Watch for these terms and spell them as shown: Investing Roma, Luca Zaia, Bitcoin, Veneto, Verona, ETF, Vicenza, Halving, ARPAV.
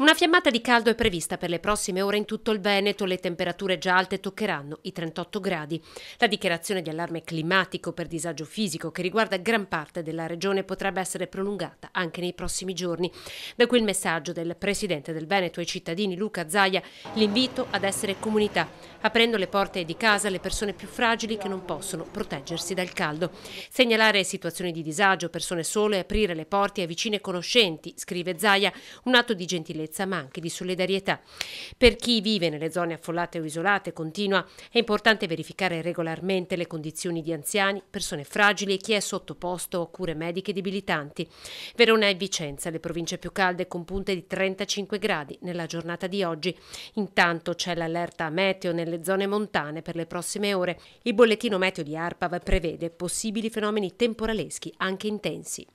Una fiammata di caldo è prevista per le prossime ore in tutto il Veneto, le temperature già alte toccheranno i 38 gradi. La dichiarazione di allarme climatico per disagio fisico che riguarda gran parte della regione potrebbe essere prolungata anche nei prossimi giorni. Da qui il messaggio del presidente del Veneto ai cittadini Luca Zaia, l'invito ad essere comunità, aprendo le porte di casa alle persone più fragili che non possono proteggersi dal caldo. Segnalare situazioni di disagio, persone sole e aprire le porte a vicine conoscenti, scrive Zaia, un atto di gentilezza ma anche di solidarietà. Per chi vive nelle zone affollate o isolate, continua, è importante verificare regolarmente le condizioni di anziani, persone fragili e chi è sottoposto a cure mediche debilitanti. Verona e Vicenza, le province più calde, con punte di 35 gradi nella giornata di oggi. Intanto c'è l'allerta meteo nelle zone montane per le prossime ore. Il bollettino meteo di ARPAV prevede possibili fenomeni temporaleschi anche intensi.